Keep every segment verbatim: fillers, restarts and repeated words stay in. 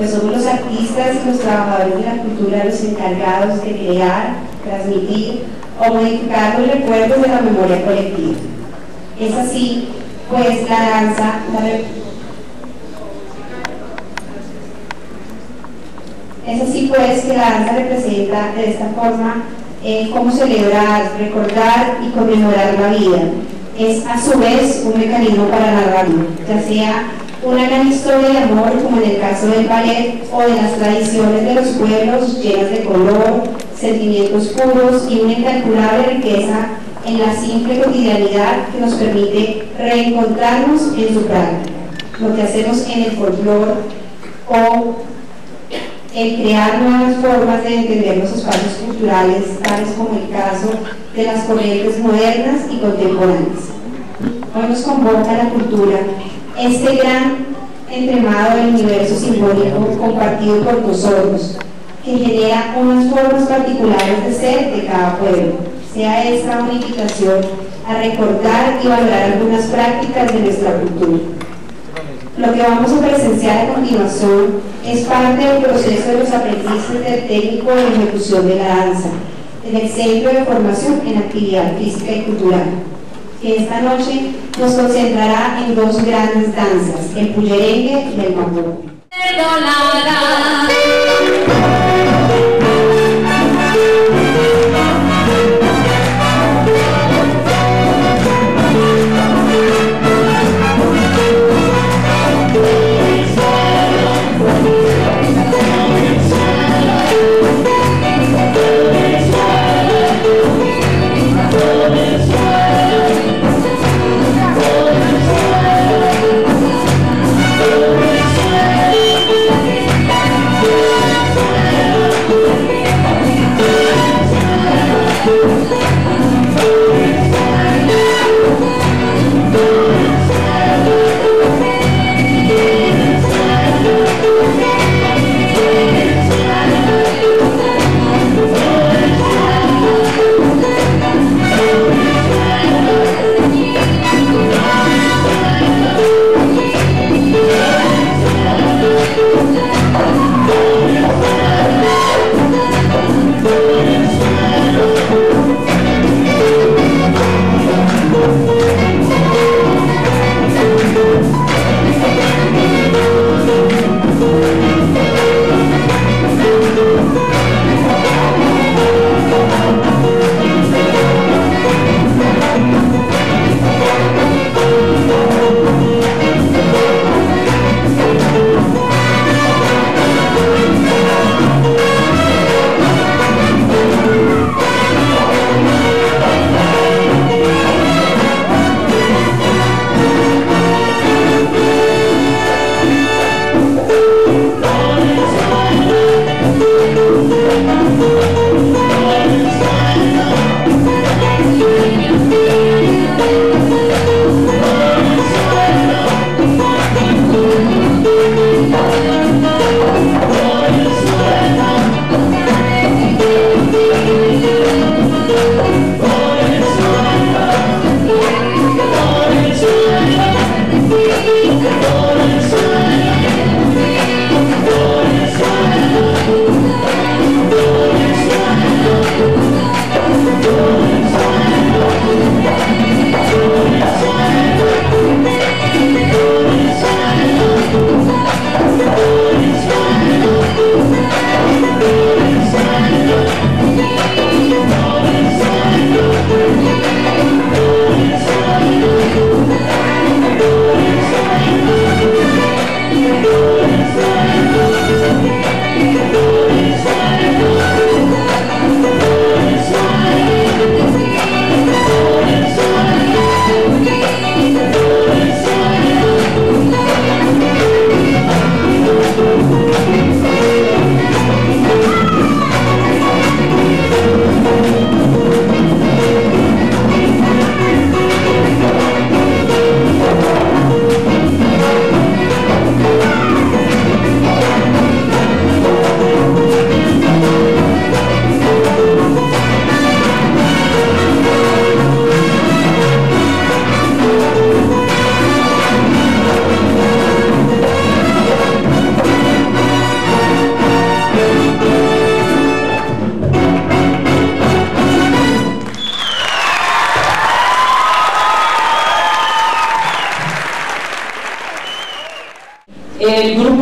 pues somos los artistas, los trabajadores de la cultura, los encargados de crear, transmitir o modificar los recuerdos de la memoria colectiva. Es así, pues la danza... La es así pues que la danza representa de esta forma eh, cómo celebrar, recordar y conmemorar la vida. Es a su vez un mecanismo para narrarlo, ya sea una gran historia de amor, como en el caso del ballet, o de las tradiciones de los pueblos llenas de color, sentimientos puros y una incalculable riqueza en la simple cotidianidad que nos permite reencontrarnos en su práctica, lo que hacemos en el folclore o el crear nuevas formas de entender los espacios culturales, tales como el caso de las corrientes modernas y contemporáneas. Hoy nos convoca la cultura, este gran entramado del universo simbólico compartido por nosotros, que genera unas formas particulares de ser de cada pueblo. Sea esta una invitación a recordar y valorar algunas prácticas de nuestra cultura. Lo que vamos a presenciar a continuación es parte del proceso de los aprendices del técnico de ejecución de la danza, en el Centro de Formación en Actividad Física y Cultural, que esta noche nos concentrará en dos grandes danzas, el bullerengue y el contorno. Yeah.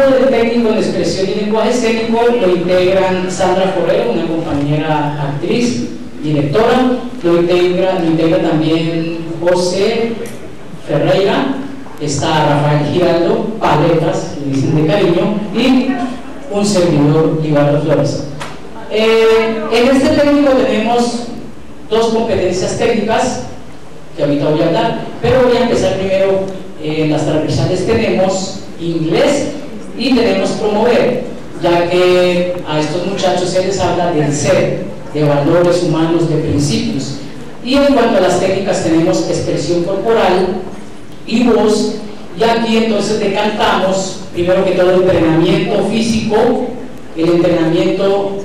equipo del técnico de expresión y lenguaje escénico lo integran Sandra Forero, una compañera actriz, directora, lo integra, lo integra también José Ferreira, está Rafael Giraldo, paletas, le dicen de cariño, y un servidor, Iván Flores. Eh, en este técnico tenemos dos competencias técnicas que ahorita voy a dar, pero voy a empezar primero. En eh, las transversales tenemos inglés y tenemos promover, ya que a estos muchachos se les habla del ser, de valores humanos, de principios. Y en cuanto a las técnicas tenemos expresión corporal y voz, y aquí entonces decantamos primero que todo el entrenamiento físico, el entrenamiento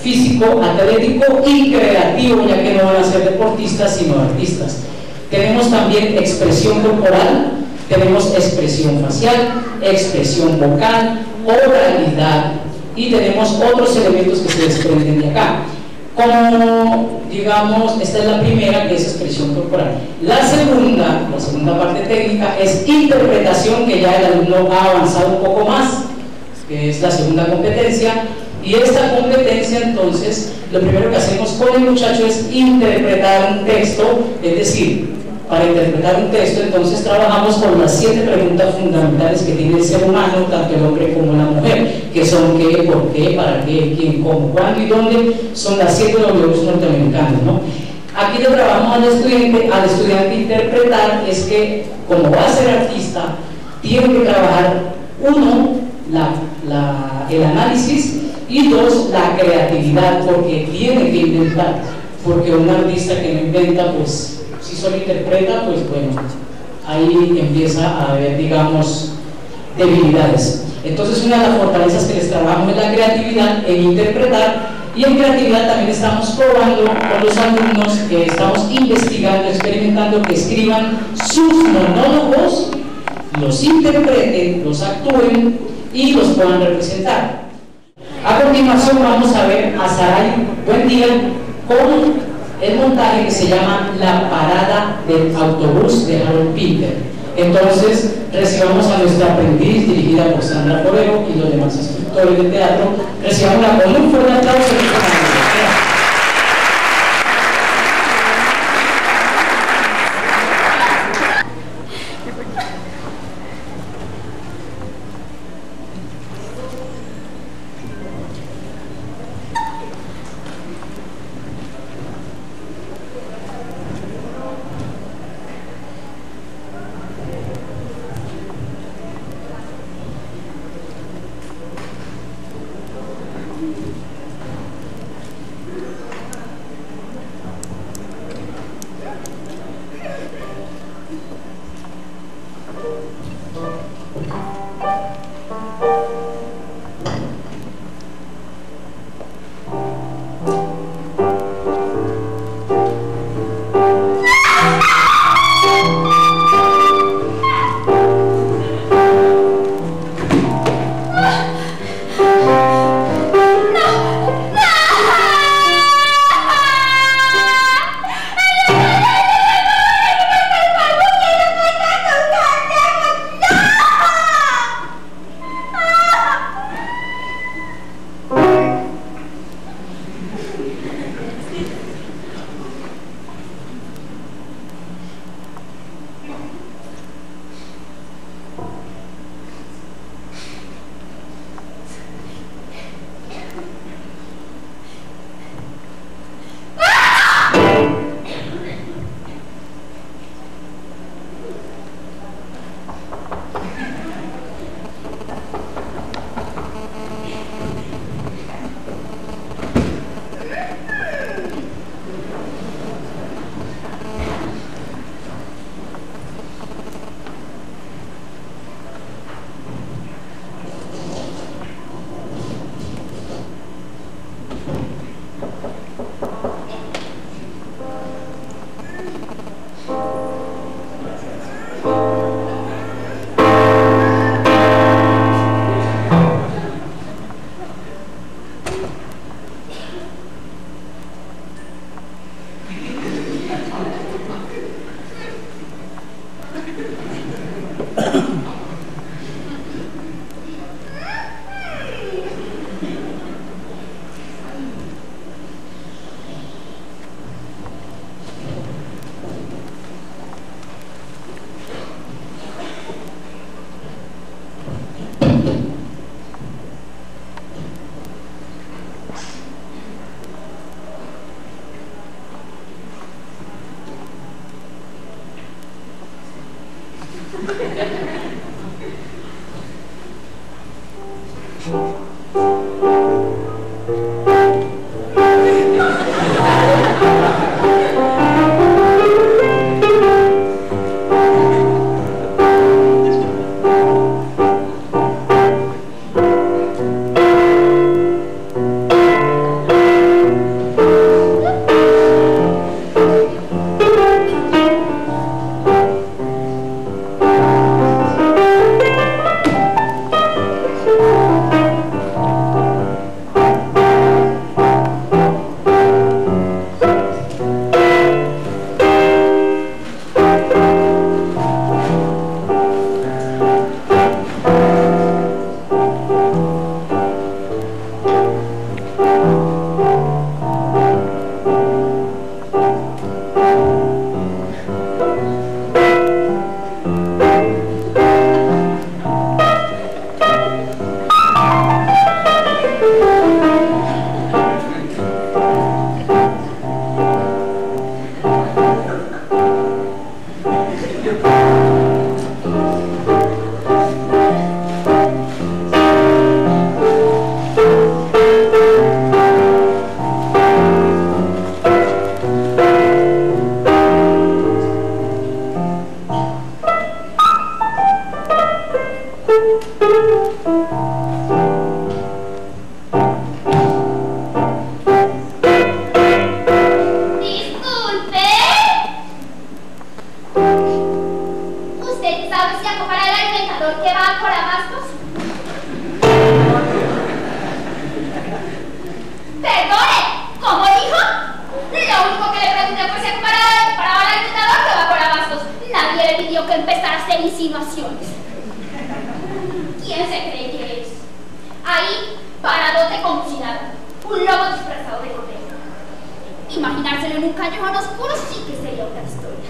físico, atlético y creativo, ya que no van a ser deportistas sino artistas. Tenemos también expresión corporal, tenemos expresión facial, expresión vocal, oralidad, y tenemos otros elementos que se desprenden de acá. Como, digamos, esta es la primera, que es expresión corporal. La segunda, la segunda parte técnica, es interpretación, que ya el alumno ha avanzado un poco más, que es la segunda competencia. Y esta competencia, entonces, lo primero que hacemos con el muchacho es interpretar un texto, es decir, para interpretar un texto, entonces trabajamos con las siete preguntas fundamentales que tiene el ser humano, tanto el hombre como la mujer, que son qué, por qué, para qué, quién, cómo, cuándo y dónde. Son las siete dobles norteamericanas, ¿no? Aquí le trabajamos al estudiante, al estudiante interpretar, es que como va a ser artista, tiene que trabajar uno, la, la, el análisis, y dos, la creatividad, porque tiene que inventar, porque un artista que no inventa, pues, si solo interpreta, pues bueno, ahí empieza a haber, digamos, debilidades. Entonces, una de las fortalezas que les trabajamos es la creatividad, en interpretar, y en creatividad también estamos probando con los alumnos, que estamos investigando, experimentando, que escriban sus monólogos, los interpreten, los actúen y los puedan representar. A continuación vamos a ver a Saray Buendía con el montaje que se llama La Parada del Autobús, de Harold Pinter. Entonces, recibamos a nuestra aprendiz, dirigida por Sandra Forero y los demás instructores de teatro. Recibámosla con un fuerte aplauso. para hacer insinuaciones. ¿Quién se cree que eres? Ahí, paradote como si nada, un lobo disfrazado de correa. Imaginárselo en un callejón oscuro sí que sería otra historia.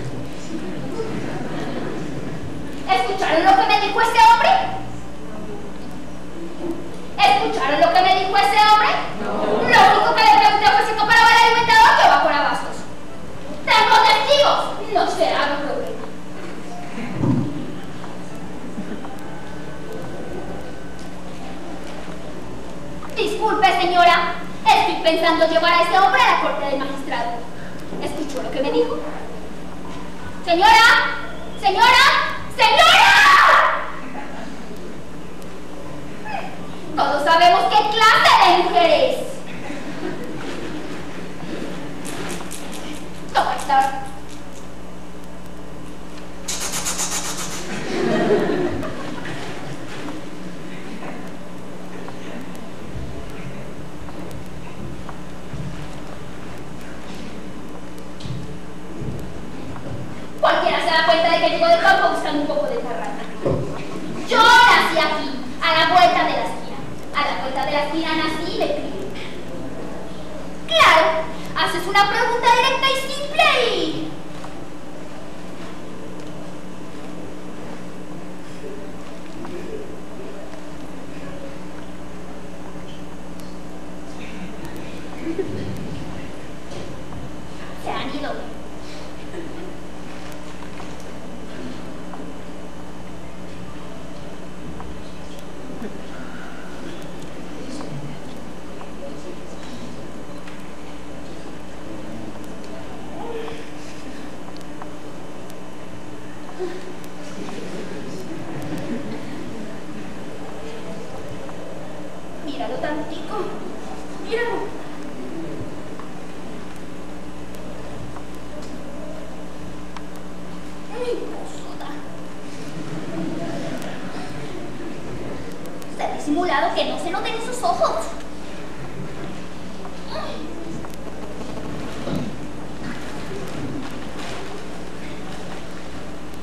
¿Escucharon lo que me dijo ese hombre? ¿Escucharon lo que me dijo ese hombre? No. Lo único que le pregunté fue si comparaba el alimentador que va por abastos. ¡Tengo testigos! No será mi problema. Disculpe, señora. Estoy pensando llevar a ese hombre a la corte del magistrado. ¿Escuchó lo que me dijo? ¡Señora! ¡Señora! ¡Señora! Todos sabemos qué clase de mujer es. Toma esta. Cualquiera se da cuenta de que llego del campo buscando un poco de parranda. Yo nací aquí, a la vuelta de la esquina. A la vuelta de la esquina nací y me crié. Claro, haces una pregunta directa y simple y... se han ido. Míralo tantico, míralo. Muy posuda. Se ha disimulado que no se noten sus ojos.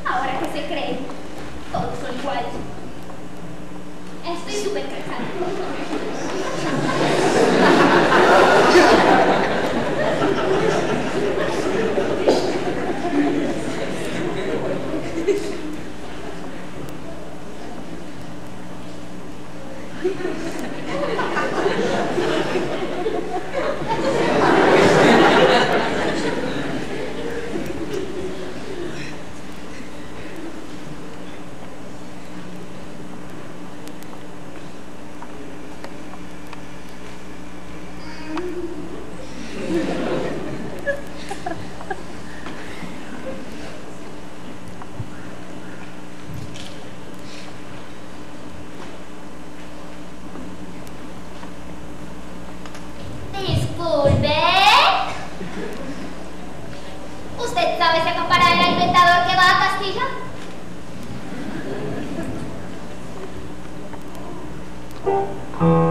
Ahora que se creen, todos son iguales. Estoy súper cansada. Oh.